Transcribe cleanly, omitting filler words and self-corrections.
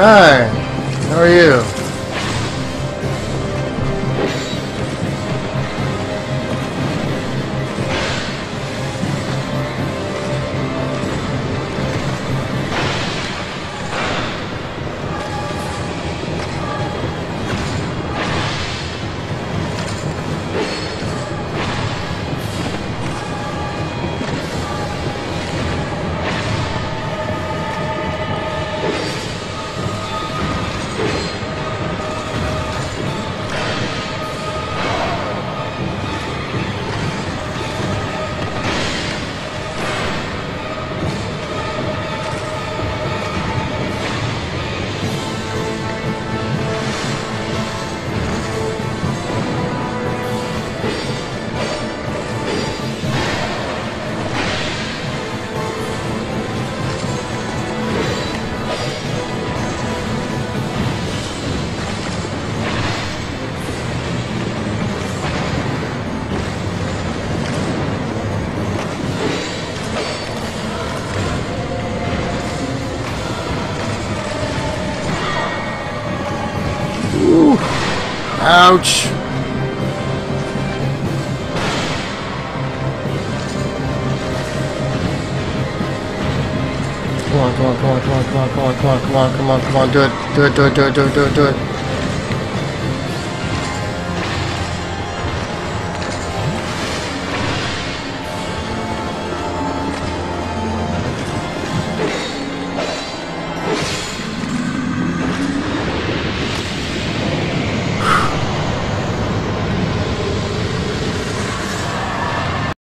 Hi, how are you? Ouch! Come on, come on, come on, come on, come on, come on, come on, come on, come on, do it, do it, do it, do it, do it, do it.